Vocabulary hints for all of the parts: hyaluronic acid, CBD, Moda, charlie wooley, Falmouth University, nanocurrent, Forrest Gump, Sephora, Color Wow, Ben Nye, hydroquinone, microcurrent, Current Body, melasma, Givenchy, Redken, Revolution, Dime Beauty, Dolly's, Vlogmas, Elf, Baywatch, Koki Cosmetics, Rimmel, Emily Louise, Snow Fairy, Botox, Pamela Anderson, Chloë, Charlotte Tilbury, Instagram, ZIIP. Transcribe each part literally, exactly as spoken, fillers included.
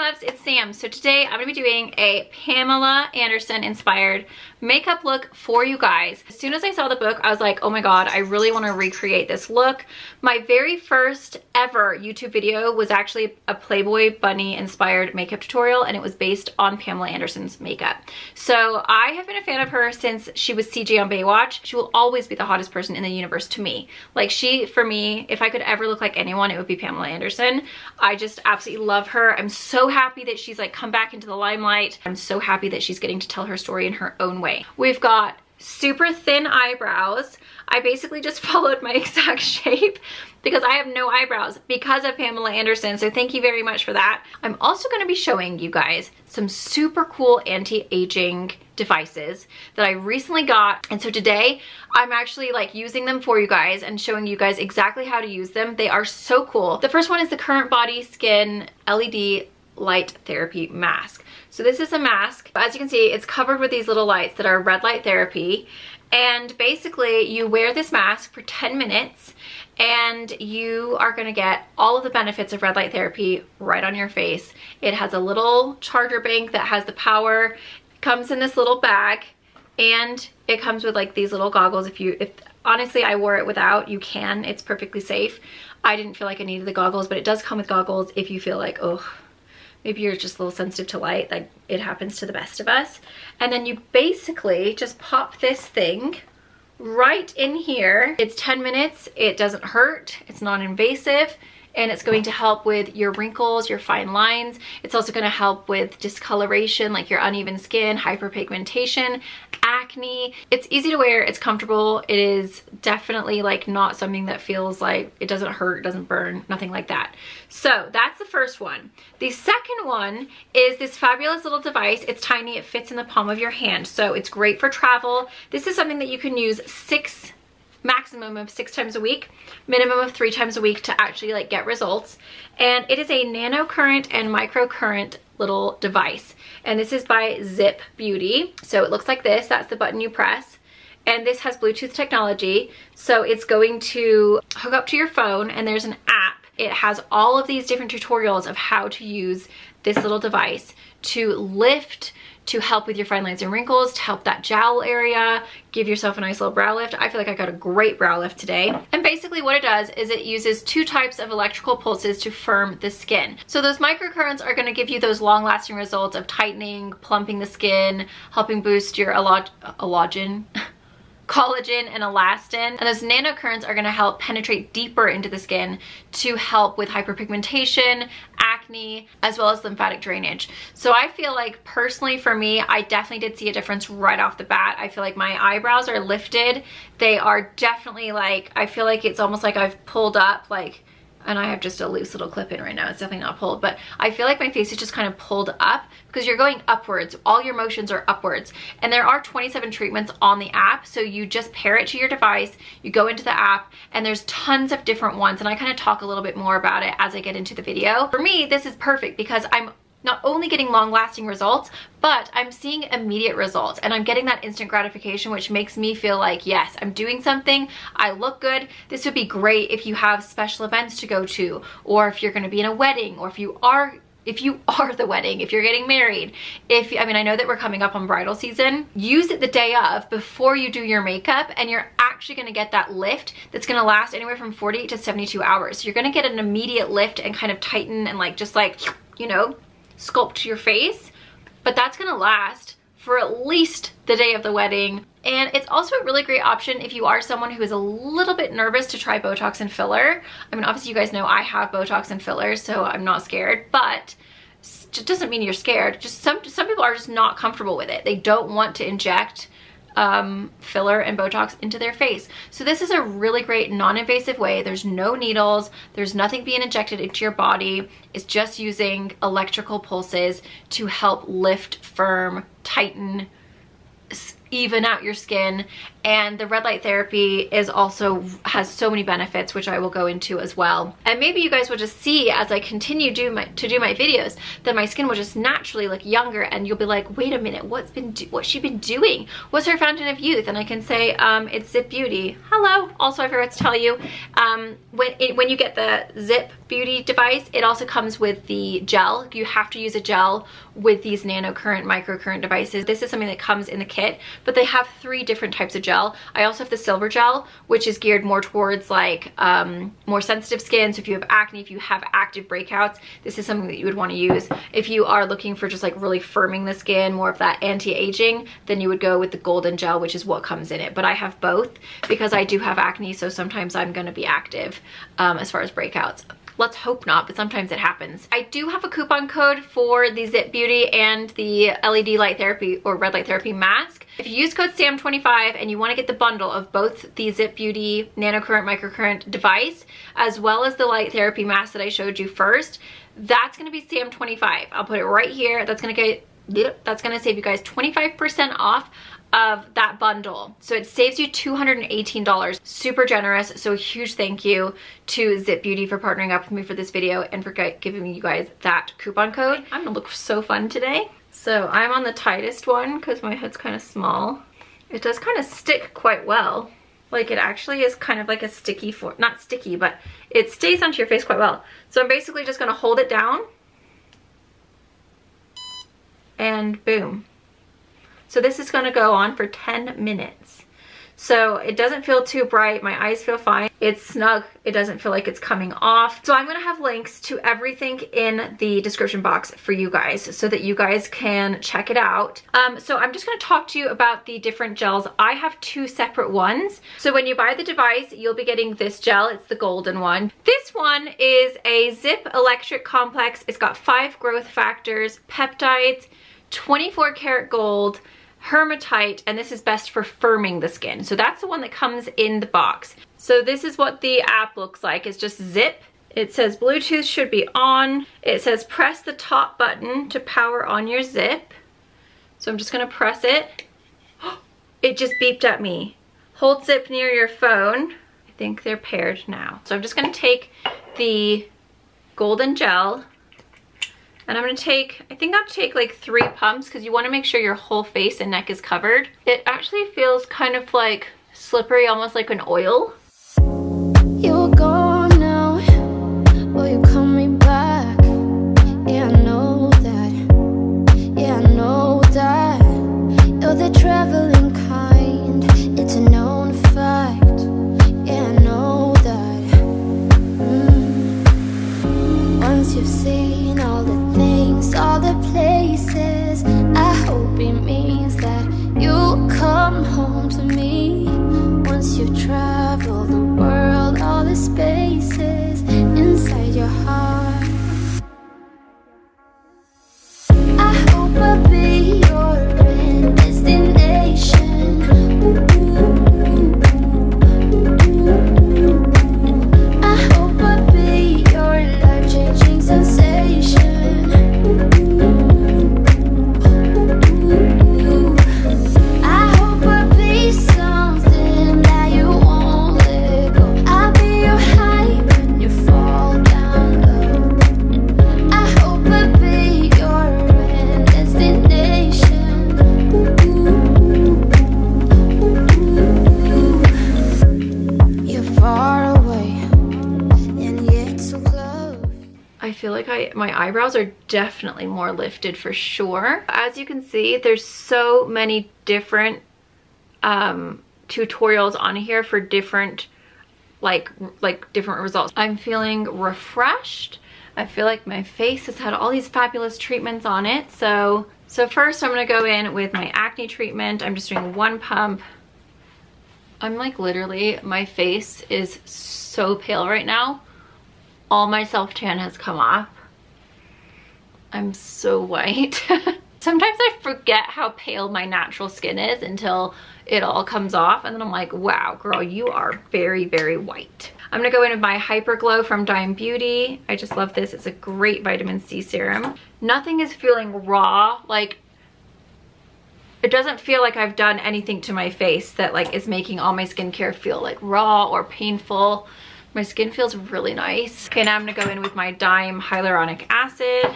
loves, it's Sam. So today I'm gonna be doing a Pamela Anderson inspired makeup look for you guys. As soon as I saw the book, I was like, oh my God, I really wanna recreate this look. My very first ever YouTube video was actually a Playboy bunny inspired makeup tutorial, and it was based on Pamela Anderson's makeup. So I have been a fan of her since she was C J on Baywatch. She will always be the hottest person in the universe to me. Like she, for me, if I could ever look like anyone, it would be Pamela Anderson. I just absolutely love her. I'm so happy that she's like come back into the limelight. I'm so happy that she's getting to tell her story in her own way. We've got super thin eyebrows. I basically just followed my exact shape because I have no eyebrows because of Pamela Anderson, so thank you very much for that. I'm also going to be showing you guys some super cool anti-aging devices that I recently got, and so today I'm actually like using them for you guys and showing you guys exactly how to use them. They are so cool. The first one is the Current Body Skin L E D Light Therapy Mask. So this is a mask. As you can see, it's covered with these little lights that are red light therapy. And basically you wear this mask for ten minutes and you are gonna get all of the benefits of red light therapy right on your face. It has a little charger bank that has the power. It comes in this little bag and it comes with like these little goggles. If you, if honestly I wore it without, you can, it's perfectly safe. I didn't feel like I needed the goggles, but it does come with goggles if you feel like, oh, maybe you're just a little sensitive to light, like it happens to the best of us. And then you basically just pop this thing right in here. It's ten minutes, it doesn't hurt, it's non-invasive, and it's going to help with your wrinkles, your fine lines. It's also gonna help with discoloration, like your uneven skin, hyperpigmentation, acne. It's easy to wear, it's comfortable. It is definitely like not something that feels like it doesn't hurt, doesn't burn, nothing like that. So that's the first one. The second one is this fabulous little device. It's tiny, it fits in the palm of your hand. So it's great for travel. This is something that you can use six maximum of six times a week, minimum of three times a week to actually like get results. And it is a nanocurrent and microcurrent little device. And this is by ZIIP Beauty. So it looks like this, that's the button you press. And this has Bluetooth technology. So it's going to hook up to your phone and there's an app. It has all of these different tutorials of how to use this little device to lift, to help with your fine lines and wrinkles, to help that jowl area, give yourself a nice little brow lift. I feel like I got a great brow lift today. And basically what it does is it uses two types of electrical pulses to firm the skin. So those microcurrents are gonna give you those long lasting results of tightening, plumping the skin, helping boost your allog- allogen. collagen and elastin, and those nanocurrents are gonna help penetrate deeper into the skin to help with hyperpigmentation, acne, as well as lymphatic drainage. So I feel like personally for me, I definitely did see a difference right off the bat. I feel like my eyebrows are lifted. They are definitely like, I feel like it's almost like I've pulled up like, and I have just a loose little clip in right now. It's definitely not pulled, but I feel like my face is just kind of pulled up because you're going upwards. All your motions are upwards. And there are twenty-seven treatments on the app. So you just pair it to your device, you go into the app, and there's tons of different ones. And I kind of talk a little bit more about it as I get into the video. For me, this is perfect because I'm not only getting long lasting results, but I'm seeing immediate results and I'm getting that instant gratification, which makes me feel like, yes, I'm doing something, I look good. This would be great if you have special events to go to, or if you're gonna be in a wedding, or if you are if you are the wedding, if you're getting married, if, I mean, I know that we're coming up on bridal season, use it the day of before you do your makeup, and you're actually gonna get that lift that's gonna last anywhere from forty-eight to seventy-two hours. So you're gonna get an immediate lift and kind of tighten and like, just like, you know, sculpt your face, but that's gonna last for at least the day of the wedding. And it's also a really great option if you are someone who is a little bit nervous to try Botox and filler. I mean, obviously you guys know I have Botox and filler, so I'm not scared, but it doesn't mean you're scared. Just some, some people are just not comfortable with it. They don't want to inject um filler and Botox into their face. So this is a really great non-invasive way. There's no needles, there's nothing being injected into your body. It's just using electrical pulses to help lift, firm, tighten, even out your skin. And the red light therapy is also has so many benefits, which I will go into as well. And maybe you guys will just see as I continue do my, to do my videos that my skin will just naturally look younger, and you'll be like, wait a minute, what's been do what's she been doing? What's her fountain of youth? And I can say um, it's ZIIP Beauty. Hello. Also, I forgot to tell you um, when it, when you get the ZIIP Beauty device, it also comes with the gel. You have to use a gel with these nanocurrent, microcurrent devices. This is something that comes in the kit, but they have three different types of gel. Gel. I also have the silver gel, which is geared more towards like um, more sensitive skin. So if you have acne, if you have active breakouts, this is something that you would want to use. If you are looking for just like really firming the skin, more of that anti-aging, then you would go with the golden gel, which is what comes in it. But I have both because I do have acne, so sometimes I'm going to be active um, as far as breakouts. Let's hope not, but sometimes it happens. I do have a coupon code for the ZIIP Beauty and the L E D light therapy or red light therapy mask. If you use code SAM twenty-five and you want to get the bundle of both the ZIIP Beauty nanocurrent microcurrent device as well as the light therapy mask that I showed you first, that's going to be SAM twenty-five. I'll put it right here. That's going to get that's going to save you guys twenty-five percent off of that bundle. So it saves you two hundred eighteen dollars. Super generous. So a huge thank you to ZIIP Beauty for partnering up with me for this video and for giving you guys that coupon code. I'm gonna look so fun today. So I'm on the tightest one because my head's kind of small. It does kind of stick quite well. Like it actually is kind of like a sticky form, not sticky, but it stays onto your face quite well. So I'm basically just gonna hold it down and boom. So this is gonna go on for ten minutes. So it doesn't feel too bright, my eyes feel fine. It's snug, it doesn't feel like it's coming off. So I'm gonna have links to everything in the description box for you guys so that you guys can check it out. Um, so I'm just gonna talk to you about the different gels. I have two separate ones. So when you buy the device, you'll be getting this gel, it's the golden one. This one is a ZIIP electric complex. It's got five growth factors, peptides, twenty-four karat gold, Hermatite, and this is best for firming the skin. So that's the one that comes in the box. So this is what the app looks like. It's just ZIIP. It says Bluetooth should be on. It says press the top button to power on your ZIIP. So I'm just gonna press it. It just beeped at me. Hold ZIIP near your phone. I think they're paired now. So I'm just gonna take the golden gel and I'm gonna take, I think I'll take like three pumps because you wanna make sure your whole face and neck is covered. It actually feels kind of like slippery, almost like an oil. You're gone now, will you call me back? Yeah, I know that, yeah, I know that. You're the traveling kind, it's a known fact. Yeah, I know that. Mm. Once you've seen all the all the places, I hope it means that you'll come home to me. Once you travel the world, all the spaces inside your heart, I hope I'll be your end destination. I hope I'll be your life-changing sensation. My eyebrows are definitely more lifted for sure. As you can see, there's so many different um, tutorials on here for different like like different results. I'm feeling refreshed. I feel like my face has had all these fabulous treatments on it. So so first I'm gonna go in with my acne treatment. I'm just doing one pump. I'm like literally, my face is so pale right now. All my self-tan has come off. I'm so white. Sometimes I forget how pale my natural skin is until it all comes off, and then I'm like, wow, girl, you are very, very white. I'm gonna go in with my Hyper Glow from Dime Beauty. I just love this. It's a great vitamin C serum. Nothing is feeling raw. Like, it doesn't feel like I've done anything to my face that like is making all my skincare feel like raw or painful. My skin feels really nice. Okay, now I'm gonna go in with my Dime Hyaluronic Acid.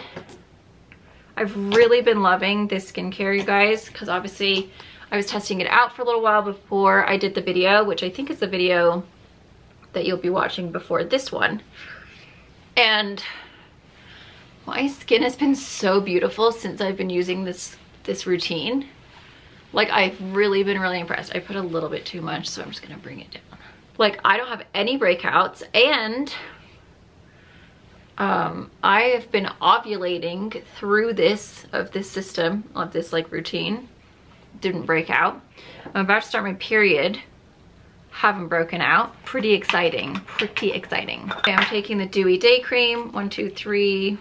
I've really been loving this skincare, you guys, because obviously I was testing it out for a little while before I did the video, which I think is the video that you'll be watching before this one. And my skin has been so beautiful since I've been using this this routine. Like, I've really been really impressed. I put a little bit too much, so I'm just gonna bring it down. Like, I don't have any breakouts, and um I have been ovulating through this of this system of this like routine. Didn't break out. I'm about to start my period, haven't broken out. Pretty exciting, pretty exciting. Okay, I'm taking the Dewy Day Cream, one, two, three,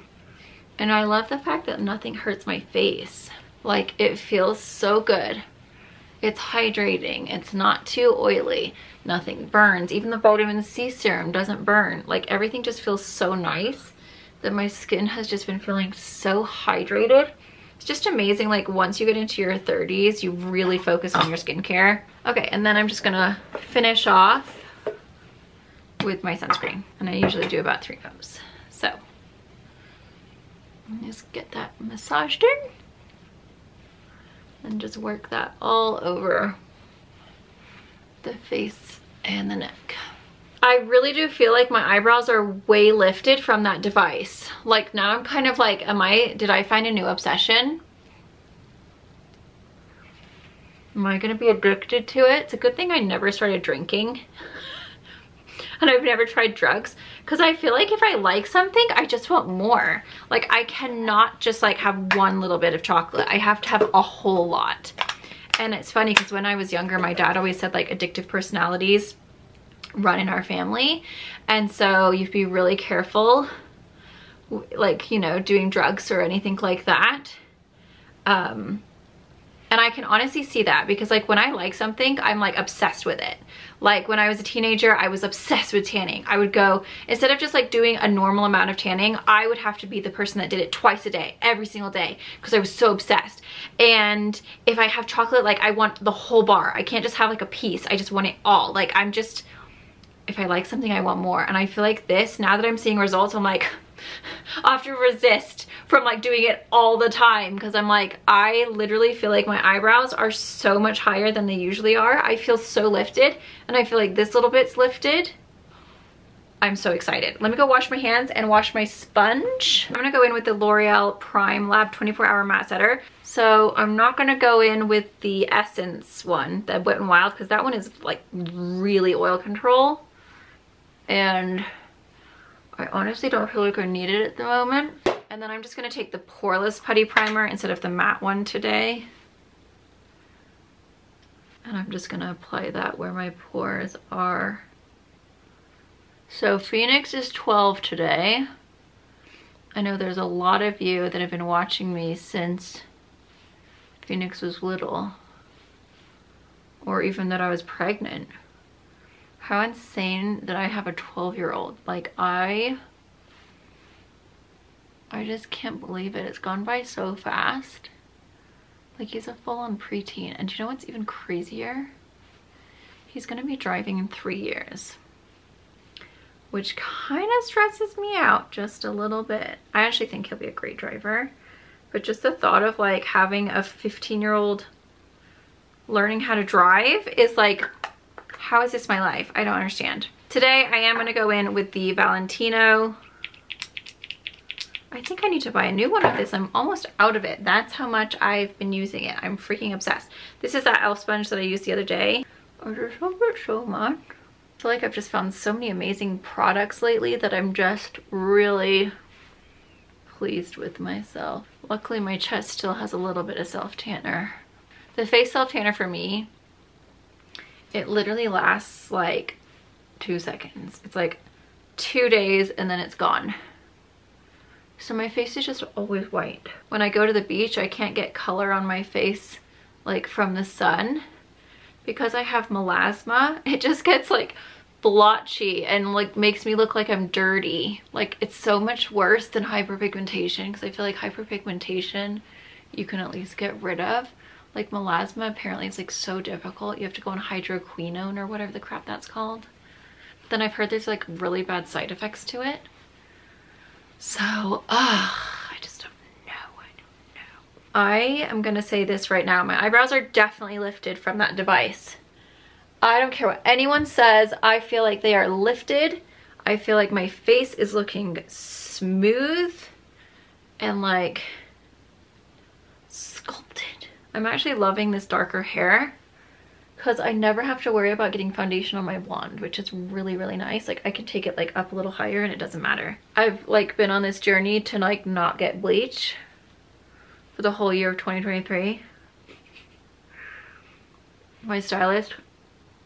and I love the fact that nothing hurts my face. Like, it feels so good. It's hydrating, it's not too oily, nothing burns. Even the vitamin C serum doesn't burn. Like, everything just feels so nice that my skin has just been feeling so hydrated. It's just amazing, like, once you get into your thirties, you really focus on your skincare. Okay, and then I'm just gonna finish off with my sunscreen. And I usually do about three pumps. So, just get that massaged in. And just work that all over the face and the neck. I really do feel like my eyebrows are way lifted from that device. Like, now I'm kind of like, am I, did I find a new obsession? Am I gonna be addicted to it? It's a good thing I never started drinking. And I've never tried drugs, because I feel like if I like something, I just want more. Like, I cannot just like have one little bit of chocolate. I have to have a whole lot. And it's funny, because when I was younger, my dad always said like addictive personalities run in our family, and so you'd be really careful, like, you know, doing drugs or anything like that. Um and I can honestly see that, because like when I like something, I'm like obsessed with it. Like when I was a teenager, I was obsessed with tanning. I would go, instead of just like doing a normal amount of tanning, I would have to be the person that did it twice a day, every single day, because I was so obsessed. And if I have chocolate, like I want the whole bar. I can't just have like a piece. I just want it all. Like, I'm just, if I like something, I want more. And I feel like this, now that I'm seeing results, I'm like, I have to resist from like doing it all the time, because I'm like, I literally feel like my eyebrows are so much higher than they usually are. I feel so lifted, and I feel like this little bit's lifted. I'm so excited. Let me go wash my hands and wash my sponge. I'm gonna go in with the L'Oreal Prime Lab twenty-four hour matte setter. So I'm not gonna go in with the Essence one, the Wet n Wild, because that one is like really oil control. And I honestly don't feel like I need it at the moment. And then I'm just gonna take the Poreless Putty Primer instead of the matte one today. And I'm just gonna apply that where my pores are. So Phoenix is twelve today. I know there's a lot of you that have been watching me since Phoenix was little, or even that I was pregnant. How insane that I have a twelve year old. Like, I, I just can't believe it. It's gone by so fast. Like, he's a full on preteen. And do you know what's even crazier? He's gonna be driving in three years, which kind of stresses me out just a little bit. I actually think he'll be a great driver, but just the thought of like having a fifteen year old learning how to drive is like, how is this my life? I don't understand. Today, I am gonna go in with the Valentino. I think I need to buy a new one of this. I'm almost out of it. That's how much I've been using it. I'm freaking obsessed. This is that e l f sponge that I used the other day. I just love it so much. I feel like I've just found so many amazing products lately that I'm just really pleased with myself. Luckily, my chest still has a little bit of self-tanner. The face self-tanner for me, it literally lasts like two seconds. It's like two days and then it's gone. So my face is just always white. When I go to the beach, I can't get color on my face like from the sun, because I have melasma. It just gets like blotchy and like makes me look like I'm dirty. Like, it's so much worse than hyperpigmentation, because I feel like hyperpigmentation you can at least get rid of. Like melasma apparently is like so difficult. You have to go on hydroquinone or whatever the crap that's called. But then I've heard there's like really bad side effects to it. So, ugh, I just don't know, I don't know. I am gonna say this right now. My eyebrows are definitely lifted from that device. I don't care what anyone says. I feel like they are lifted. I feel like my face is looking smooth and like sculpted. I'm actually loving this darker hair because I never have to worry about getting foundation on my blonde, which is really, really nice. Like I can take it like up a little higher and it doesn't matter. I've like been on this journey to like not get bleach for the whole year of twenty twenty-three. My stylist,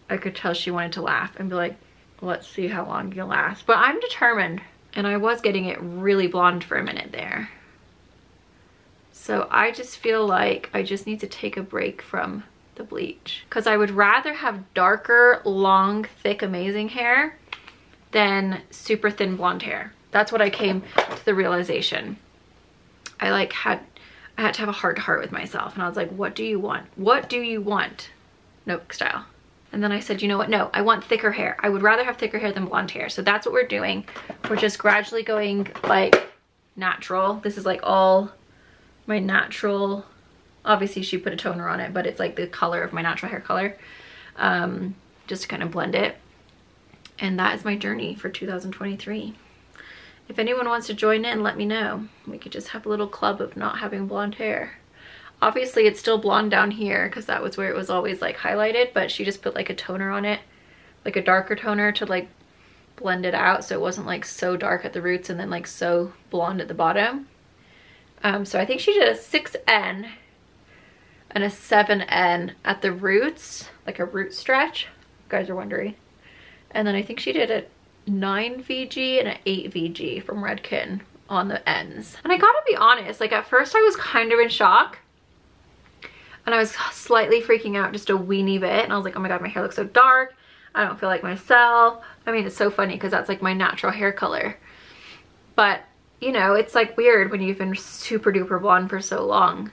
I could tell she wanted to laugh and be like, let's see how long you last. But I'm determined. And I was getting it really blonde for a minute there. So I just feel like I just need to take a break from the bleach. Because I would rather have darker, long, thick, amazing hair than super thin blonde hair. That's what I came to the realization. I like had, I had to have a heart to heart with myself. And I was like, what do you want? What do you want? Nope style. And then I said, you know what? No, I want thicker hair. I would rather have thicker hair than blonde hair. So that's what we're doing. We're just gradually going like natural. This is like all my natural. Obviously she put a toner on it, but it's like the color of my natural hair color. Um, just to kind of blend it. And that is my journey for two thousand twenty-three. If anyone wants to join in, let me know. We could just have a little club of not having blonde hair. Obviously it's still blonde down here because that was where it was always like highlighted, but she just put like a toner on it, like a darker toner to like blend it out so it wasn't like so dark at the roots and then like so blonde at the bottom. Um, so I think she did a six N and a seven N at the roots, like a root stretch, you guys are wondering. And then I think she did a nine V G and an eight V G from Redken on the ends. And I gotta be honest, like at first I was kind of in shock. And I was slightly freaking out just a weeny bit. And I was like, oh my God, my hair looks so dark. I don't feel like myself. I mean, it's so funny because that's like my natural hair color. But, you know, it's like weird when you've been super duper blonde for so long.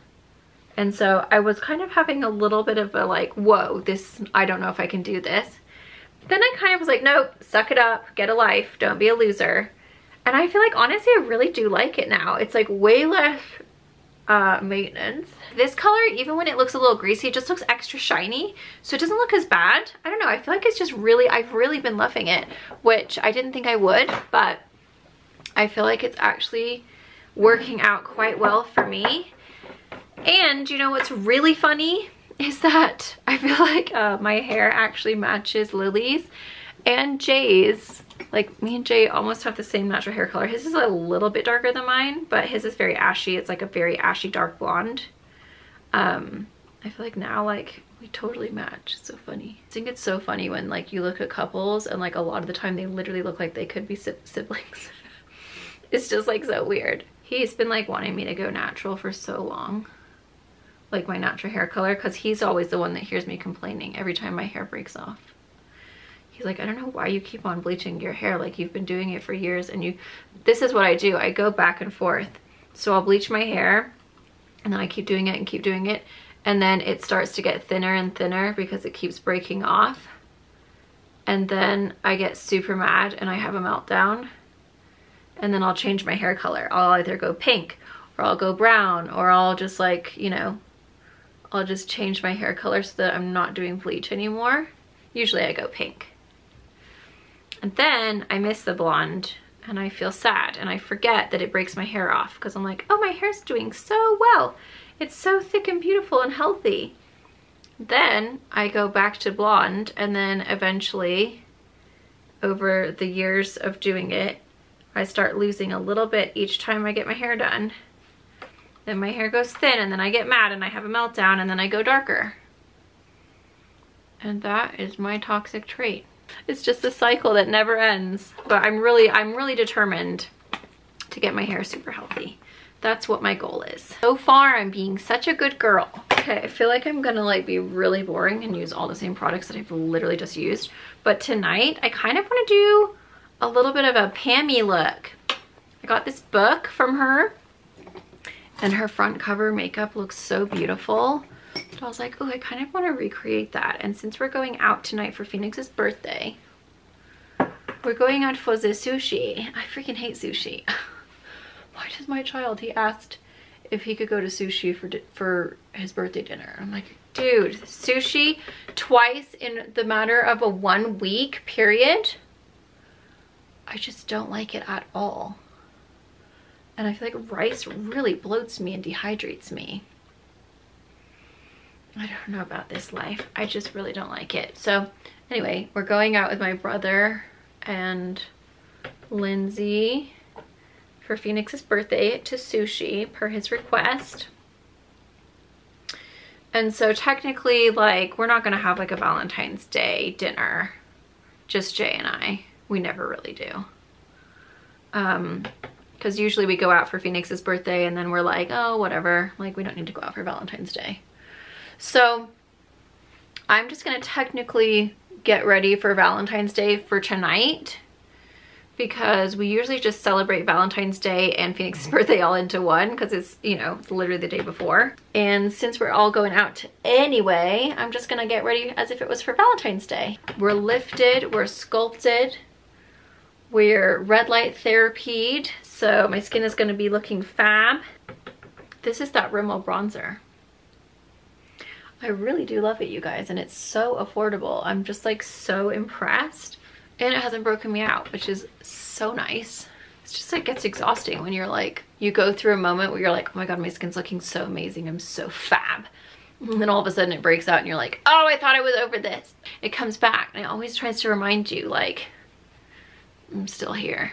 And so I was kind of having a little bit of a like, whoa, this, I don't know if I can do this. But then I kind of was like, nope, suck it up, get a life, don't be a loser. And I feel like, honestly, I really do like it now. It's like way less uh maintenance. This color, even when it looks a little greasy, it just looks extra shiny, so it doesn't look as bad. I don't know, I feel like it's just really, I've really been loving it, which I didn't think I would, but I feel like it's actually working out quite well for me. And you know what's really funny is that I feel like uh my hair actually matches Lily's and Jay's. Like me and Jay almost have the same natural hair color. His is a little bit darker than mine, but his is very ashy. It's like a very ashy dark blonde. Um, I feel like now like we totally match. It's so funny. I think it's so funny when like you look at couples and like a lot of the time they literally look like they could be si siblings. It's just like so weird. He's been like wanting me to go natural for so long. Like my natural hair color, because he's always the one that hears me complaining every time my hair breaks off. He's like, I don't know why you keep on bleaching your hair. Like you've been doing it for years and you, this is what I do. I go back and forth. So I'll bleach my hair and then I keep doing it and keep doing it. And then it starts to get thinner and thinner because it keeps breaking off. And then I get super mad and I have a meltdown. And then I'll change my hair color. I'll either go pink or I'll go brown or I'll just like, you know, I'll just change my hair color so that I'm not doing bleach anymore. Usually I go pink. And then I miss the blonde and I feel sad and I forget that it breaks my hair off because I'm like, oh, my hair's doing so well. It's so thick and beautiful and healthy. Then I go back to blonde and then eventually over the years of doing it, I start losing a little bit each time I get my hair done. Then my hair goes thin and then I get mad and I have a meltdown and then I go darker. And that is my toxic trait. It's just a cycle that never ends, but I'm really, I'm really determined to get my hair super healthy. That's what my goal is. So far, I'm being such a good girl. Okay, I feel like I'm gonna like be really boring and use all the same products that I've literally just used. But tonight, I kind of want to do a little bit of a Pammy look. I got this book from her and her front cover makeup looks so beautiful. And I was like, oh, I kind of want to recreate that. And since we're going out tonight for Phoenix's birthday, we're going out for the sushi. I freaking hate sushi. Why does my child, he asked if he could go to sushi for, for his birthday dinner. I'm like, dude, sushi twice in the matter of a one week period? I just don't like it at all. And I feel like rice really bloats me and dehydrates me. I don't know about this life. I just really don't like it. So anyway, we're going out with my brother and Lindsay for Phoenix's birthday to sushi per his request. And so technically, like, we're not gonna have like a Valentine's Day dinner, just Jay and I. We never really do. Um, because usually we go out for Phoenix's birthday and then we're like, oh, whatever. Like, we don't need to go out for Valentine's Day. So I'm just gonna technically get ready for Valentine's Day for tonight, because we usually just celebrate Valentine's Day and Phoenix's birthday all into one, because it's, you know, it's literally the day before. And since we're all going out anyway, I'm just gonna get ready as if it was for Valentine's Day. We're lifted, we're sculpted, we're red light therapied, so my skin is gonna be looking fab. This is that Rimmel bronzer. I really do love it, you guys, and it's so affordable. I'm just like so impressed. And it hasn't broken me out, which is so nice. It's just like, gets exhausting when you're like, you go through a moment where you're like, oh my god, my skin's looking so amazing, I'm so fab. And then all of a sudden it breaks out and you're like, oh, I thought I was over this. It comes back and it always tries to remind you, like, I'm still here.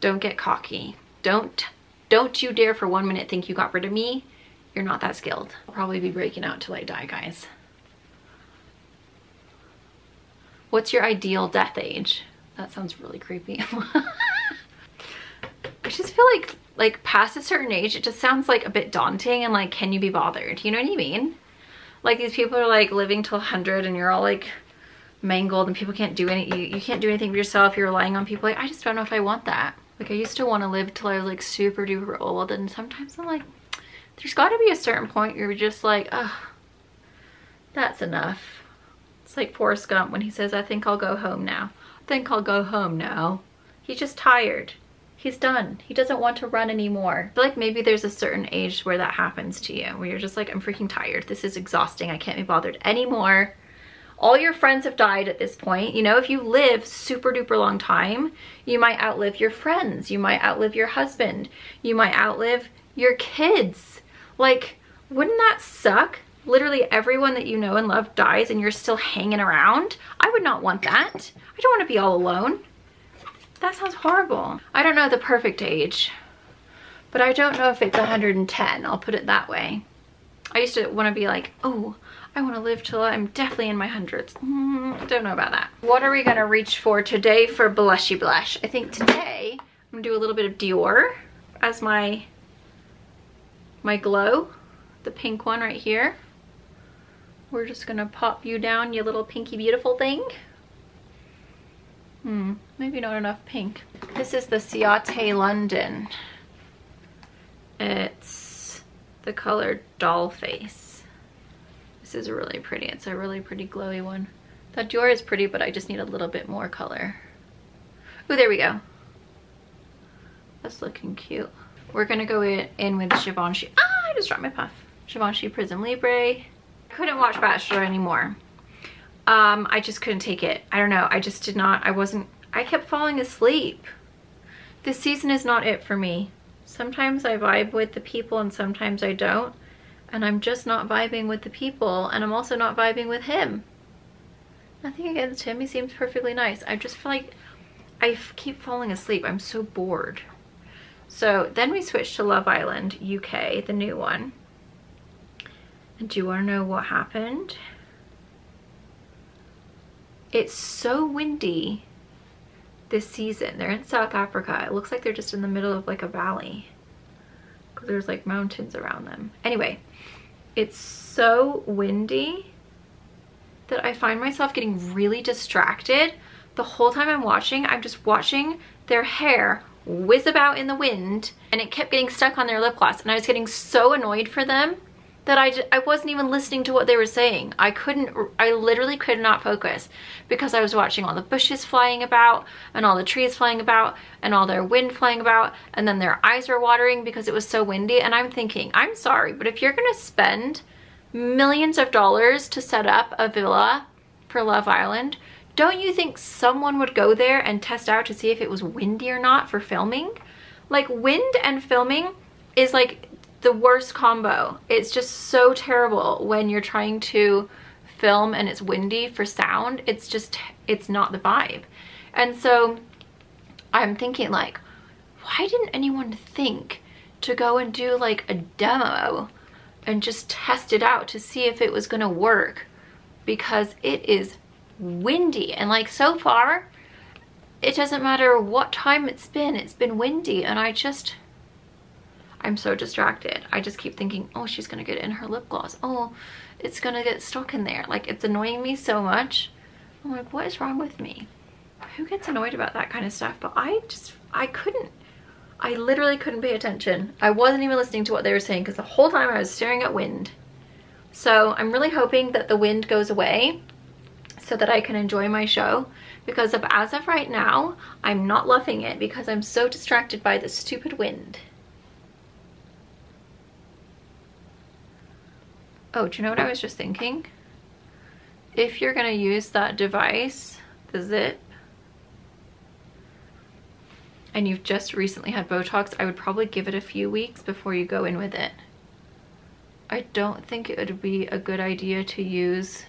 Don't get cocky. Don't, don't you dare for one minute think you got rid of me. You're not that skilled. I'll probably be breaking out till I die, guys. What's your ideal death age? That sounds really creepy. I just feel like, like past a certain age, it just sounds like a bit daunting and like, can you be bothered? You know what I mean? Like, these people are like living till one hundred and you're all like mangled and people can't do any, you, you can't do anything for yourself. You're relying on people. Like, I just don't know if I want that. Like, I used to want to live till I was like super duper old, and sometimes I'm like, there's got to be a certain point where you're just like, oh, that's enough. It's like Forrest Gump when he says, I think I'll go home now. I think I'll go home now. He's just tired. He's done. He doesn't want to run anymore. I feel like maybe there's a certain age where that happens to you, where you're just like, I'm freaking tired. This is exhausting. I can't be bothered anymore. All your friends have died at this point. You know, if you live super duper long time, you might outlive your friends. You might outlive your husband. You might outlive your kids. Like, wouldn't that suck? Literally everyone that you know and love dies and you're still hanging around. I would not want that. I don't want to be all alone. That sounds horrible. I don't know the perfect age, but I don't know if it's one hundred ten. I'll put it that way. I used to want to be like, oh, I want to live till I'm definitely in my hundreds. Mm, don't know about that. What are we going to reach for today for blushy blush? I think today I'm going to do a little bit of Dior as my, my glow. The pink one right here. We're just gonna pop you down, you little pinky beautiful thing. Hmm, maybe not enough pink. This is the Ciate London. It's the color Doll Face. This is really pretty. It's a really pretty glowy one. That Dior is pretty, but I just need a little bit more color. Oh, there we go. That's looking cute. We're gonna go in with Givenchy. Ah, I just dropped my puff. Givenchy Prism Libre. Couldn't watch Bachelor anymore. Um, I just couldn't take it. I don't know. I just did not. I wasn't. I kept falling asleep. This season is not it for me. Sometimes I vibe with the people and sometimes I don't. And I'm just not vibing with the people. And I'm also not vibing with him. Nothing against him. He seems perfectly nice. I just feel like I keep falling asleep. I'm so bored. So then we switched to Love Island U K, the new one. And do you want to know what happened? It's so windy this season. They're in South Africa. It looks like they're just in the middle of like a valley, because there's like mountains around them. Anyway, it's so windy that I find myself getting really distracted. The whole time I'm watching, I'm just watching their hair whiz about in the wind, and it kept getting stuck on their lip gloss, and I was getting so annoyed for them that I, just, I wasn't even listening to what they were saying. I couldn't, I literally could not focus because I was watching all the bushes flying about and all the trees flying about and all their wind flying about, and then their eyes were watering because it was so windy. And I'm thinking, I'm sorry, but if you're gonna spend millions of dollars to set up a villa for Love Island, don't you think someone would go there and test out to see if it was windy or not for filming? Like, wind and filming is like the worst combo. It's just so terrible when you're trying to film and it's windy for sound. It's just, it's not the vibe. And so I'm thinking, like, why didn't anyone think to go and do like a demo and just test it out to see if it was gonna work? Because it is windy, and like, so far it doesn't matter what time it's been, it's been windy, and I just, I'm so distracted. I just keep thinking, oh, she's gonna get in her lip gloss, oh, it's gonna get stuck in there. Like, it's annoying me so much. I'm like, what is wrong with me? Who gets annoyed about that kind of stuff? But I just, I couldn't, I literally couldn't pay attention. I wasn't even listening to what they were saying because the whole time I was staring at wind. So I'm really hoping that the wind goes away so that I can enjoy my show, because of, as of right now, I'm not loving it because I'm so distracted by the stupid wind. Oh, do you know what I was just thinking? If you're gonna use that device, the ZIIP, and you've just recently had Botox, I would probably give it a few weeks before you go in with it. I don't think it would be a good idea to use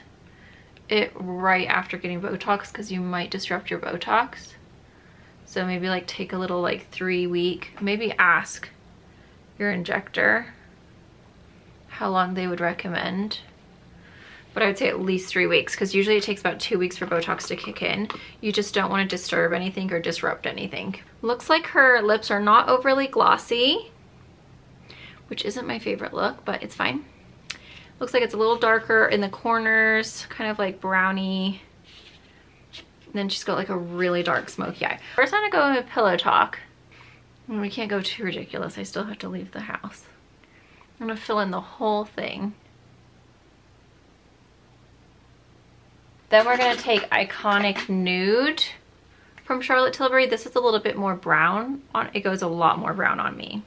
it right after getting Botox because you might disrupt your Botox. So maybe like take a little like three week, maybe ask your injector how long they would recommend, but I would say at least three weeks, because usually it takes about two weeks for Botox to kick in. You just don't want to disturb anything or disrupt anything. Looks like her lips are not overly glossy, which isn't my favorite look, but it's fine. Looks like it's a little darker in the corners, kind of like browny. And then she's got like a really dark smoky eye. We're just gonna go into Pillow Talk. And we can't go too ridiculous. I still have to leave the house. I'm gonna fill in the whole thing. Then we're gonna take Iconic Nude from Charlotte Tilbury. This is a little bit more brown. On, it goes a lot more brown on me.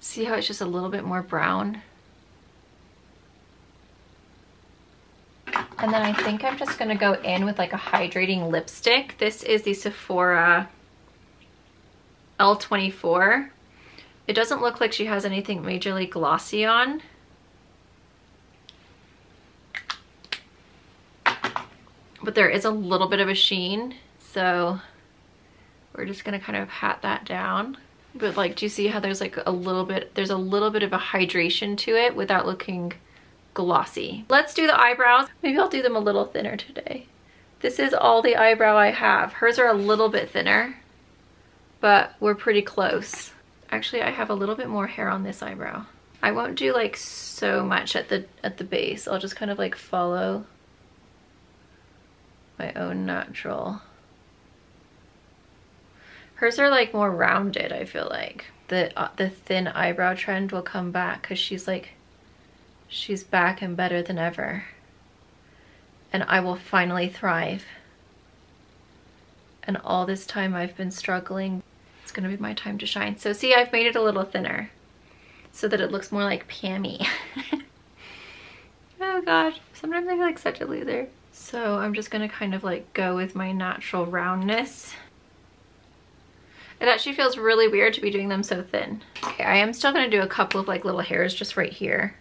See how it's just a little bit more brown? And then I think I'm just gonna go in with like a hydrating lipstick. This is the Sephora L twenty-four. It doesn't look like she has anything majorly glossy on. But there is a little bit of a sheen, so we're just gonna kind of pat that down. But like, do you see how there's like a little bit, there's a little bit of a hydration to it without looking glossy. Let's do the eyebrows. Maybe I'll do them a little thinner today. This is all the eyebrow I have. Hers are a little bit thinner, but we're pretty close. Actually, I have a little bit more hair on this eyebrow. I won't do like so much at the at the base. I'll just kind of like follow my own natural. Hers are like more rounded, I feel like. The uh, the thin eyebrow trend will come back because she's like, she's back and better than ever. And I will finally thrive. And all this time I've been struggling. It's gonna be my time to shine. So see, I've made it a little thinner so that it looks more like Pammy. Oh gosh, sometimes I feel like such a loser. So I'm just gonna kind of like go with my natural roundness. It actually feels really weird to be doing them so thin. Okay, I am still gonna do a couple of like little hairs just right here.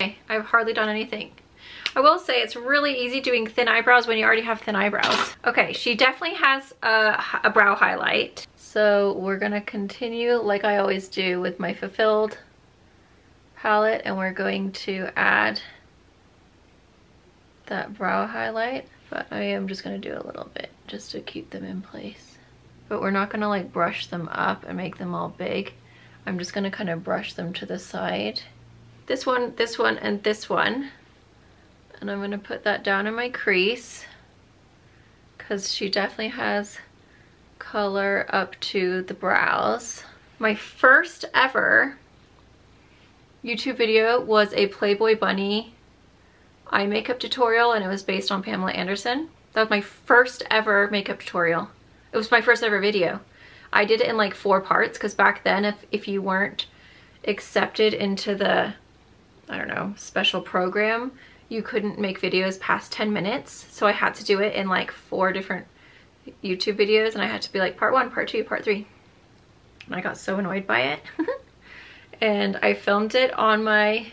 Okay, I've hardly done anything. I will say it's really easy doing thin eyebrows when you already have thin eyebrows. Okay, she definitely has a, a brow highlight. So we're gonna continue like I always do with my Fulfilled palette, and we're going to add that brow highlight. But I am just gonna do a little bit just to keep them in place. But we're not gonna like brush them up and make them all big. I'm just gonna kind of brush them to the side. This one, this one, and this one. And I'm gonna put that down in my crease because she definitely has color up to the brows. My first ever YouTube video was a Playboy bunny eye makeup tutorial, and it was based on Pamela Anderson. That was my first ever makeup tutorial. It was my first ever video. I did it in like four parts because back then if, if you weren't accepted into the, I don't know, special program, you couldn't make videos past ten minutes. So I had to do it in like four different YouTube videos, and I had to be like part one, part two, part three. And I got so annoyed by it. And I filmed it on my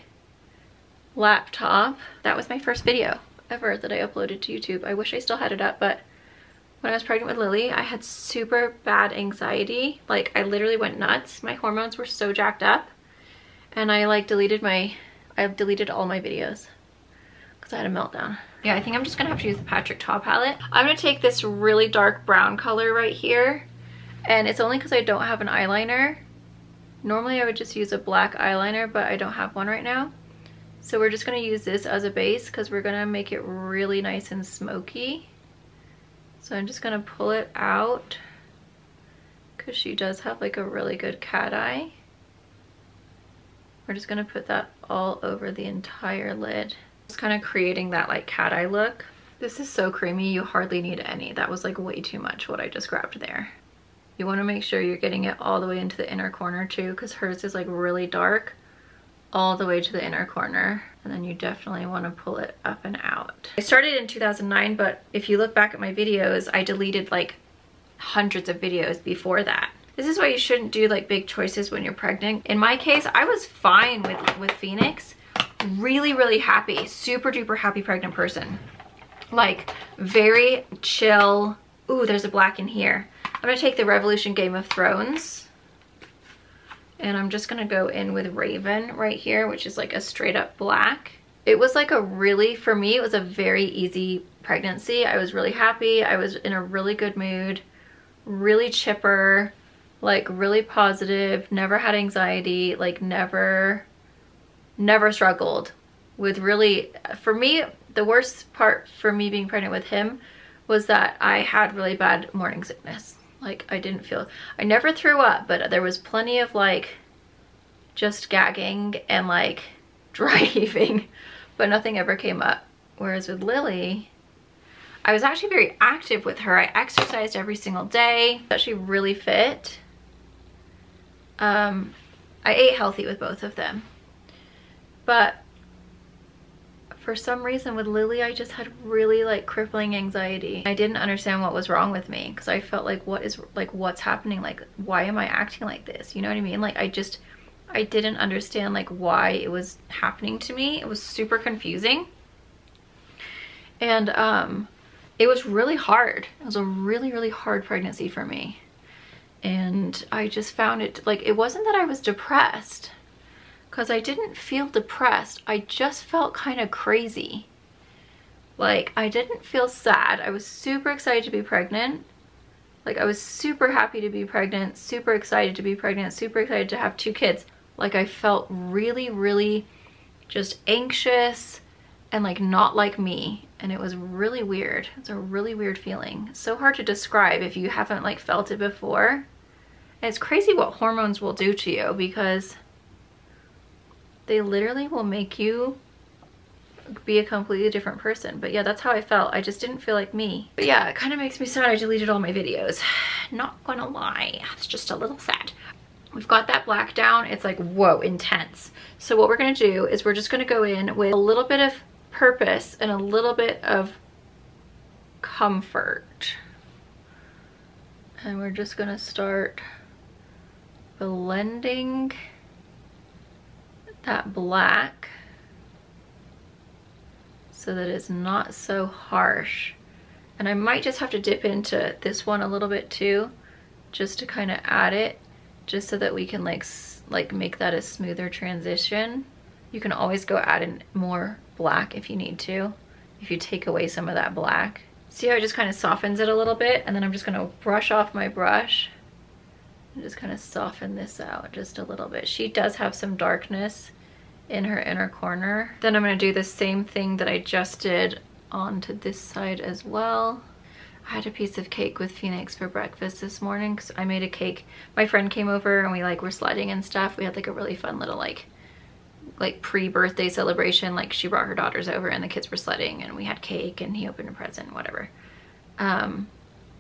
laptop. That was my first video ever that I uploaded to YouTube. I wish I still had it up, but when I was pregnant with Lily, I had super bad anxiety. Like, I literally went nuts. My hormones were so jacked up, and I like deleted my, I deleted all my videos because I had a meltdown. Yeah, I think I'm just gonna have to use the Patrick Ta palette. I'm gonna take this really dark brown color right here, and it's only because I don't have an eyeliner. Normally I would just use a black eyeliner, but I don't have one right now. So we're just gonna use this as a base because we're gonna make it really nice and smoky. So I'm just gonna pull it out because she does have like a really good cat eye. We're just gonna put that all over the entire lid. Just kind of creating that like cat eye look. This is so creamy, you hardly need any. That was like way too much what I just grabbed there. You wanna make sure you're getting it all the way into the inner corner too, because hers is like really dark all the way to the inner corner, and then you definitely want to pull it up and out. I started in two thousand nine, but if you look back at my videos, I deleted like hundreds of videos before that. This is why you shouldn't do like big choices when you're pregnant. In my case, I was fine with, with Phoenix. Really, really happy, super duper happy pregnant person. Like very chill. Ooh, there's a black in here. I'm gonna take the Revolution Game of Thrones. And I'm just gonna go in with Raven right here, which is like a straight up black. It was like a really, for me, it was a very easy pregnancy. I was really happy. I was in a really good mood, really chipper, like really positive, never had anxiety, like never, never struggled with really, for me, the worst part for me being pregnant with him was that I had really bad morning sickness. Like I didn't feel, I never threw up, but there was plenty of like just gagging and like dry heaving, but nothing ever came up. Whereas with Lily, I was actually very active with her. I exercised every single day. She really fit. Um, I ate healthy with both of them, but for some reason with Lily, I just had really like crippling anxiety. I didn't understand what was wrong with me because I felt like what is like what's happening? Like, why am I acting like this? You know what I mean? Like I just, I didn't understand like why it was happening to me. It was super confusing. And um, it was really hard. It was a really, really hard pregnancy for me. And I just found it like, it wasn't that I was depressed, because I didn't feel depressed. I just felt kind of crazy. Like I didn't feel sad. I was super excited to be pregnant. Like I was super happy to be pregnant, super excited to be pregnant, super excited to have two kids. Like I felt really, really just anxious and like not like me. And it was really weird. It's a really weird feeling. So hard to describe if you haven't like felt it before. And it's crazy what hormones will do to you, because they literally will make you be a completely different person. But yeah, that's how I felt. I just didn't feel like me. But yeah, it kind of makes me sad I deleted all my videos. Not gonna lie, it's just a little sad. We've got that black down. It's like, whoa, intense. So what we're gonna do is we're just gonna go in with a little bit of purpose and a little bit of comfort. And we're just gonna start blending that black so that it's not so harsh. And I might just have to dip into this one a little bit too, just to kind of add it, just so that we can like like make that a smoother transition. You can always go add in more black if you need to, if you take away some of that black. See how it just kind of softens it a little bit? And then I'm just gonna brush off my brush and just kind of soften this out just a little bit. She does have some darkness in her inner corner. Then I'm going to do the same thing that I just did onto this side as well. I had a piece of cake with Phoenix for breakfast this morning because I made a cake. My friend came over and we like were sledding and stuff. We had like a really fun little like like pre-birthday celebration. Like she brought her daughters over and the kids were sledding and we had cake and he opened a present, whatever. Um,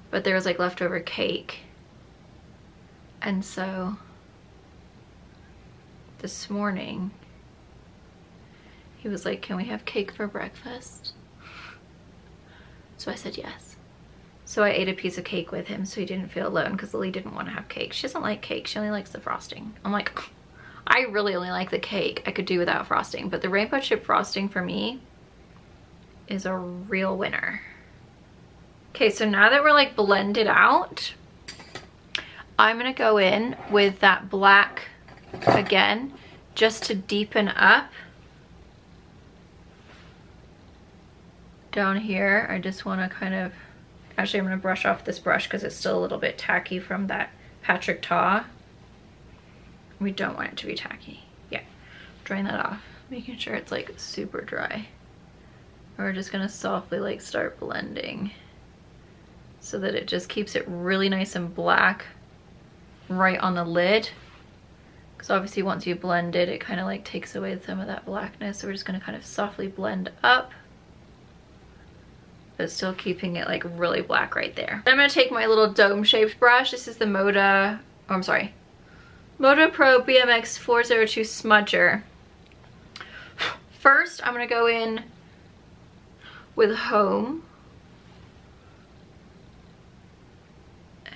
but there was like leftover cake. And so this morning he was like, can we have cake for breakfast? So I said yes. So I ate a piece of cake with him so he didn't feel alone, because Lily didn't want to have cake. She doesn't like cake, she only likes the frosting. I'm like, I really only like the cake. I could do without frosting, but the rainbow chip frosting for me is a real winner. Okay, so now that we're like blended out, I'm gonna go in with that black again just to deepen up. Down here, I just wanna kind of, actually I'm gonna brush off this brush because it's still a little bit tacky from that Patrick Ta. We don't want it to be tacky. Yeah, drying that off, making sure it's like super dry. And we're just gonna softly like start blending so that it just keeps it really nice and black right on the lid. Because obviously once you blend it, it kind of like takes away some of that blackness. So we're just gonna kind of softly blend up, but still keeping it like really black right there. I'm gonna take my little dome-shaped brush. This is the Moda, oh, I'm sorry, Moda Pro B M X four oh two Smudger. First, I'm gonna go in with Home.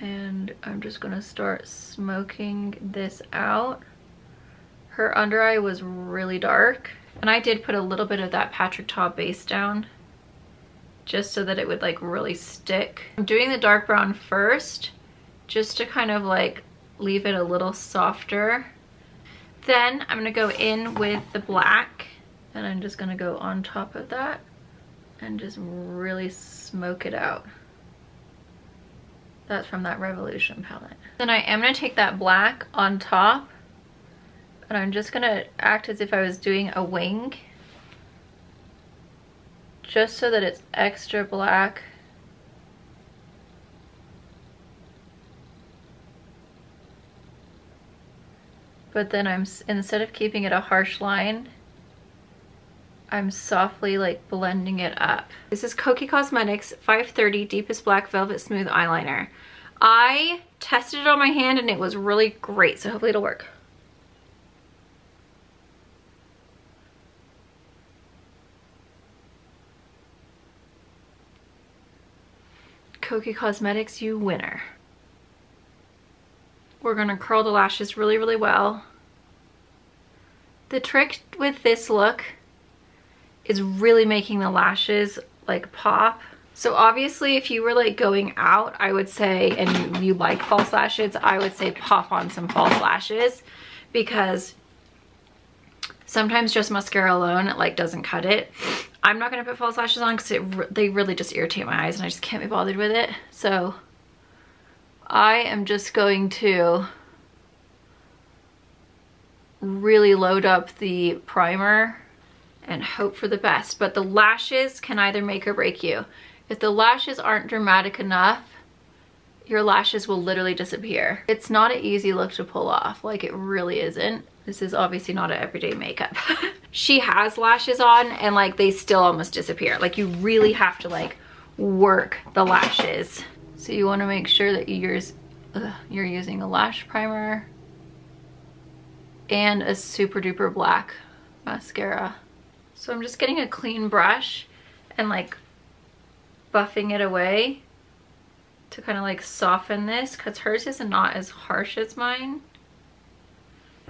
And I'm just gonna start smoking this out. Her under eye was really dark. And I did put a little bit of that Patrick Ta base down, just so that it would like really stick. I'm doing the dark brown first, just to kind of like leave it a little softer. Then I'm gonna go in with the black, and I'm just gonna go on top of that and just really smoke it out. That's from that Revolution palette. Then I am gonna take that black on top, and I'm just gonna act as if I was doing a wing, just so that it's extra black. But then I'm, instead of keeping it a harsh line, I'm softly like blending it up. This is Koki Cosmetics five thirty Deepest Black Velvet Smooth Eyeliner. I tested it on my hand and it was really great, so hopefully it'll work. Koki Cosmetics, you winner. We're gonna curl the lashes really, really well. The trick with this look is really making the lashes like pop. So obviously if you were like going out, I would say, and you, you like false lashes, I would say pop on some false lashes, because sometimes just mascara alone, it like doesn't cut it. I'm not gonna put false lashes on because they really just irritate my eyes and I just can't be bothered with it. So I am just going to really load up the primer and hope for the best. But the lashes can either make or break you. If the lashes aren't dramatic enough, your lashes will literally disappear. It's not an easy look to pull off, like it really isn't. This is obviously not an everyday makeup. She has lashes on and like they still almost disappear. Like you really have to like work the lashes. So you wanna make sure that you're, ugh, you're using a lash primer and a super duper black mascara. So I'm just getting a clean brush and like buffing it away to kind of like soften this, because hers is not as harsh as mine.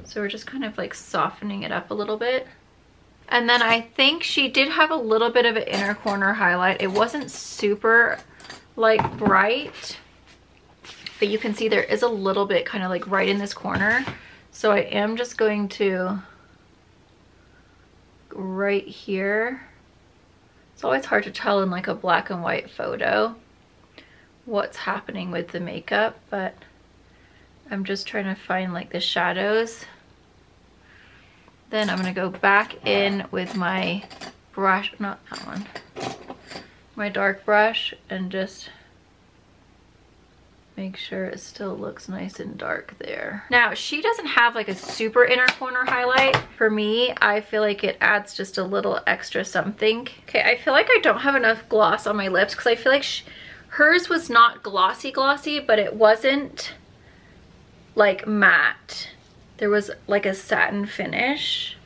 So we're just kind of like softening it up a little bit. And then I think she did have a little bit of an inner corner highlight. It wasn't super like bright, but you can see there is a little bit kind of like right in this corner. So I am just going to right here. It's always hard to tell in like a black and white photo what's happening with the makeup, but I'm just trying to find like the shadows. Then I'm gonna go back in with my brush, not that one, my dark brush, and just Make sure it still looks nice and dark there. Now, she doesn't have like a super inner corner highlight. For me, I feel like it adds just a little extra something. Okay, I feel like I don't have enough gloss on my lips because I feel like she, hers was not glossy glossy, but it wasn't like matte. There was like a satin finish.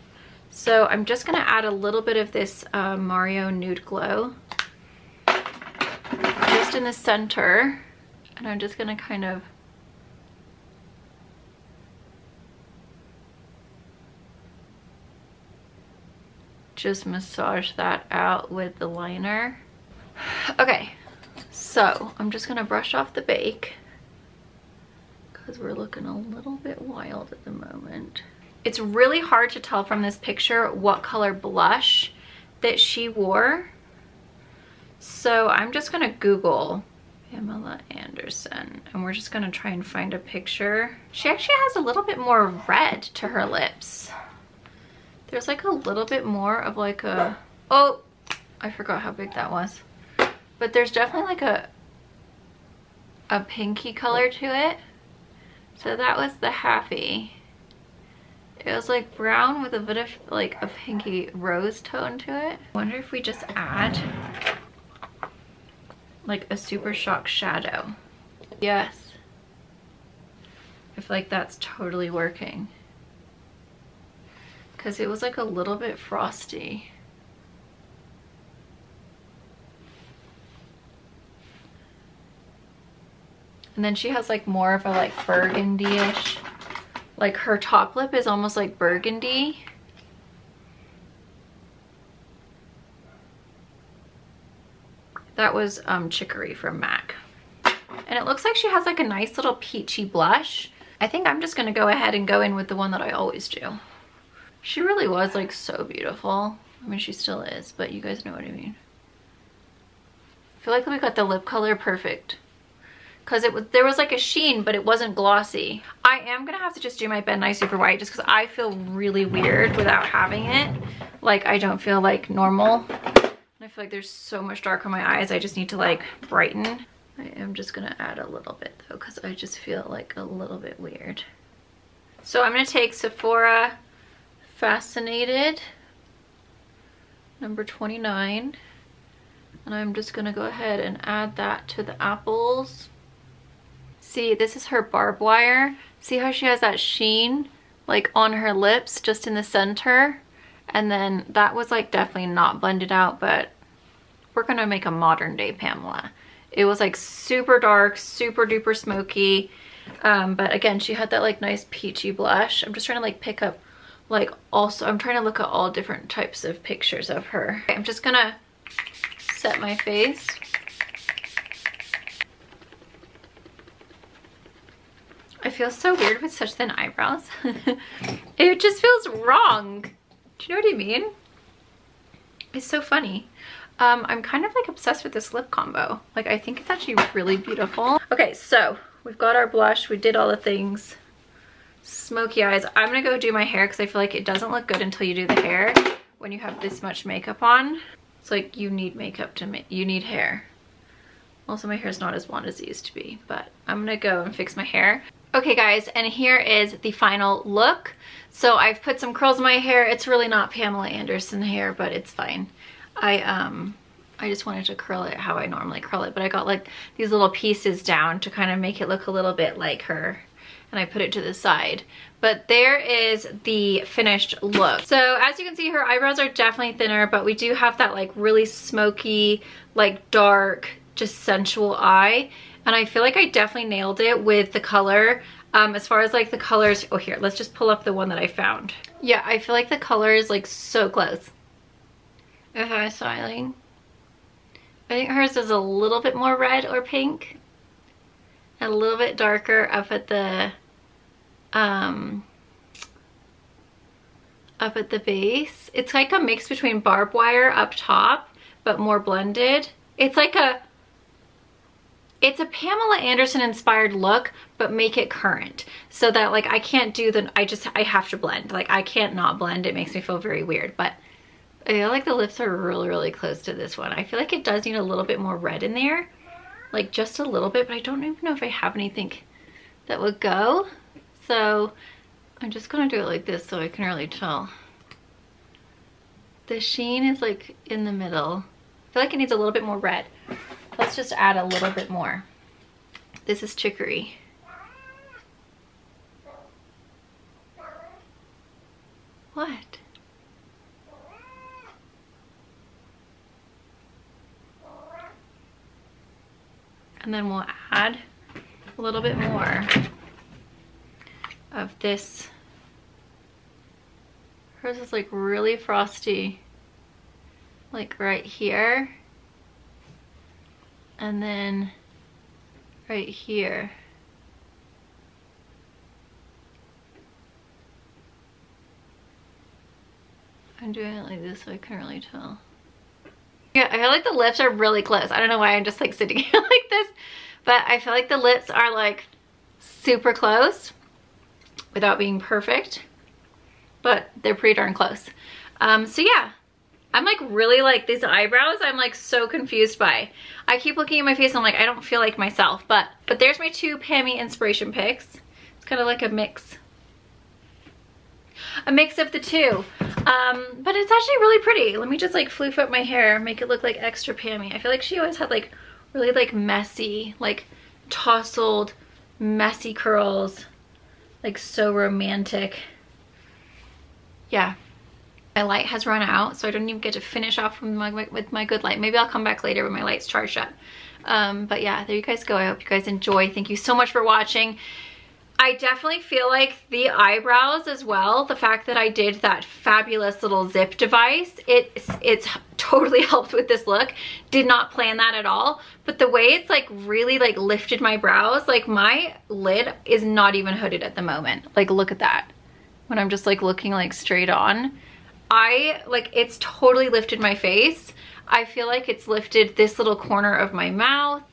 So I'm just gonna add a little bit of this uh, Mario Nude Glow just in the center. And I'm just gonna kind of just massage that out with the liner. Okay, so I'm just gonna brush off the bake because we're looking a little bit wild at the moment. It's really hard to tell from this picture what color blush that she wore. So I'm just gonna Google Pamela Anderson, and we're just gonna try and find a picture. She actually has a little bit more red to her lips. There's like a little bit more of like a, oh, I forgot how big that was. But there's definitely like a, a pinky color to it. So that was the Happy. It was like brown with a bit of like a pinky rose tone to it. I wonder if we just add like a Super Shock shadow. Yes. I feel like that's totally working. Because it was like a little bit frosty. And then she has like more of a like burgundy-ish. Like her top lip is almost like burgundy. That was um, Chicory from MAC. And it looks like she has like a nice little peachy blush. I think I'm just gonna go ahead and go in with the one that I always do. She really was like so beautiful. I mean, she still is, but you guys know what I mean. I feel like we got the lip color perfect. Cause it was, there was like a sheen, but it wasn't glossy. I am gonna have to just do my Ben Nye Super White just cause I feel really weird without having it. Like I don't feel like normal. I feel like there's so much dark on my eyes. I just need to like brighten. I am just gonna add a little bit though because I just feel like a little bit weird. So I'm gonna take Sephora Fascinated number twenty-nine, and I'm just gonna go ahead and add that to the apples. See, this is her barbed wire. See how she has that sheen like on her lips just in the center? And then that was like definitely not blended out, but we're gonna make a modern day Pamela. It was like super dark, super duper smoky. Um, but again, she had that like nice peachy blush. I'm just trying to like pick up like also, I'm trying to look at all different types of pictures of her. Okay, I'm just gonna set my face. I feel so weird with such thin eyebrows. It just feels wrong. Do you know what I mean? It's so funny. Um, I'm kind of like obsessed with this lip combo. Like I think it's actually really beautiful. Okay, so we've got our blush. We did all the things. Smoky eyes. I'm gonna go do my hair because I feel like it doesn't look good until you do the hair when you have this much makeup on. It's like you need makeup to make, you need hair. Also my hair's not as blonde as it used to be, but I'm gonna go and fix my hair. Okay guys, and here is the final look. So I've put some curls in my hair. It's really not Pamela Anderson hair, but it's fine. I um, I just wanted to curl it how I normally curl it, but I got like these little pieces down to kind of make it look a little bit like her. And I put it to the side. But there is the finished look. So as you can see, her eyebrows are definitely thinner, but we do have that like really smoky, like dark, just sensual eye. And I feel like I definitely nailed it with the color. Um, as far as like the colors, oh here, let's just pull up the one that I found. Yeah, I feel like the color is like so close. If I was styling, I think hers is a little bit more red or pink. A little bit darker up at the, um, up at the base. It's like a mix between barbed wire up top, but more blended. It's like a, it's a Pamela Anderson inspired look, but make it current so that like I can't do the, I just, I have to blend. Like I can't not blend. It makes me feel very weird, but I feel like the lips are really, really close to this one. I feel like it does need a little bit more red in there. like just a little bit, but I don't even know if I have anything that would go. So I'm just gonna do it like this so I can really tell. The sheen is like in the middle. I feel like it needs a little bit more red. Let's just add a little bit more. This is chicory. What? And then we'll add a little bit more of this. Hers is like really frosty, like right here, and then right here. I'm doing it like this so I can't really tell. Yeah, I feel like the lips are really close. I don't know why I'm just like sitting here like this, but I feel like the lips are like super close without being perfect, but they're pretty darn close. Um, so yeah, I'm like really like these eyebrows I'm like so confused by. I keep looking at my face and I'm like, I don't feel like myself, but but there's my two Pammy inspiration picks. It's kind of like a mix. A mix of the two, um, but it's actually really pretty. Let me just like floof up my hair, make it look like extra Pammy. I feel like she always had like really like messy, like tousled, messy curls, like so romantic. Yeah, my light has run out, so I don't even get to finish off with my, with my good light. Maybe I'll come back later when my light's charged up. Um, but yeah, there you guys go. I hope you guys enjoy. Thank you so much for watching. I definitely feel like the eyebrows as well, the fact that I did that fabulous little zip device, it's, it's totally helped with this look. Did not plan that at all, but the way it's like really like lifted my brows, like my lid is not even hooded at the moment. Like look at that. When I'm just like looking like straight on, I like it's totally lifted my face. I feel like it's lifted this little corner of my mouth.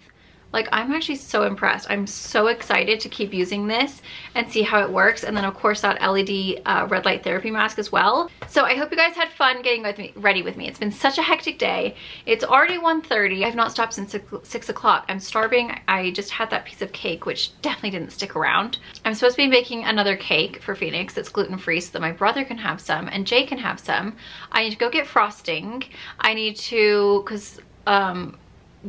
Like, I'm actually so impressed. I'm so excited to keep using this and see how it works. And then, of course, that L E D uh, red light therapy mask as well. So I hope you guys had fun getting with me, ready with me. It's been such a hectic day. It's already one thirty. I've not stopped since six o'clock. I'm starving. I just had that piece of cake, which definitely didn't stick around. I'm supposed to be making another cake for Phoenix that's gluten-free so that my brother can have some and Jay can have some. I need to go get frosting. I need to, because... um.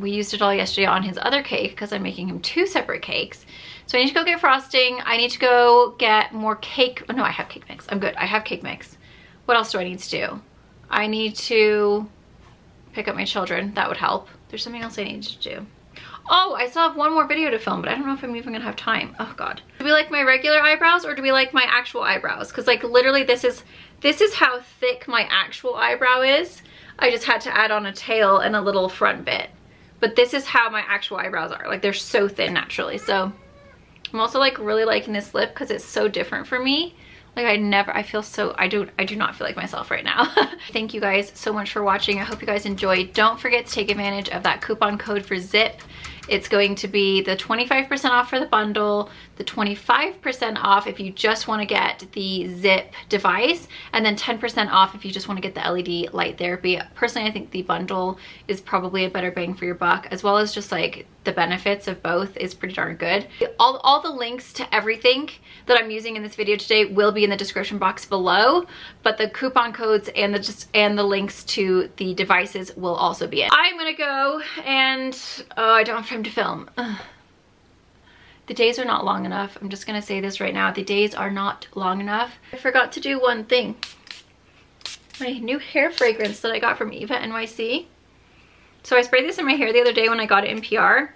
we used it all yesterday on his other cake because I'm making him two separate cakes. So I need to go get frosting. I need to go get more cake. Oh no, I have cake mix. I'm good. I have cake mix. What else do I need to do? I need to pick up my children. That would help. There's something else I need to do. Oh, I still have one more video to film, but I don't know if I'm even gonna have time. Oh God. Do we like my regular eyebrows or do we like my actual eyebrows? Because like literally this is, this is how thick my actual eyebrow is. I just had to add on a tail and a little front bit. But this is how my actual eyebrows are. Like they're so thin naturally. So I'm also like really liking this lip because it's so different for me. Like I never, I feel so, I do, I do not feel like myself right now. Thank you guys so much for watching. I hope you guys enjoyed. Don't forget to take advantage of that coupon code for ZIIP. It's going to be the twenty-five percent off for the bundle, the twenty-five percent off if you just want to get the ZIIP device, and then ten percent off if you just want to get the L E D light therapy. Personally, I think the bundle is probably a better bang for your buck, as well as just like the benefits of both is pretty darn good. All, all the links to everything that I'm using in this video today will be in the description box below, but the coupon codes and the just and the links to the devices will also be in. I'm gonna go and, oh, I don't have time to film. Ugh. The days are not long enough. I'm just gonna say this right now. The days are not long enough. I forgot to do one thing. My new hair fragrance that I got from Eva N Y C. So I sprayed this in my hair the other day when I got it in P R,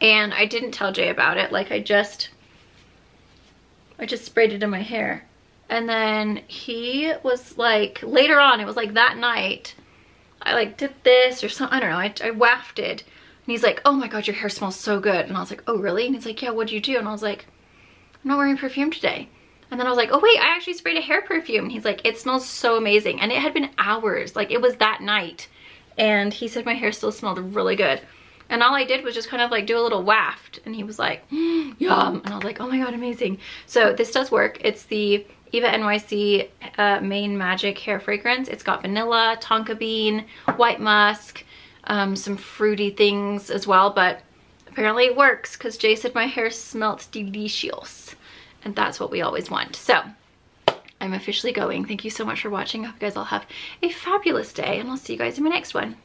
and I didn't tell Jay about it. Like I just, I just sprayed it in my hair. And then he was like, later on, it was like that night, I like did this or something, I don't know, I, I wafted. And he's like, oh my God, your hair smells so good. And I was like, oh really? And he's like, yeah, what'd you do? And I was like, I'm not wearing perfume today. And then I was like, oh wait, I actually sprayed a hair perfume. And he's like, it smells so amazing. And it had been hours, like it was that night. And he said my hair still smelled really good. And all I did was just kind of like do a little waft. And he was like, mm, yum. And I was like, oh my God, amazing. So this does work. It's the Eva N Y C uh, Main Magic Hair Fragrance. It's got vanilla, tonka bean, white musk, um, some fruity things as well, but apparently it works because Jay said my hair smelt delicious, and that's what we always want. So I'm officially going. Thank you so much for watching. I hope you guys all have a fabulous day, and I'll see you guys in my next one.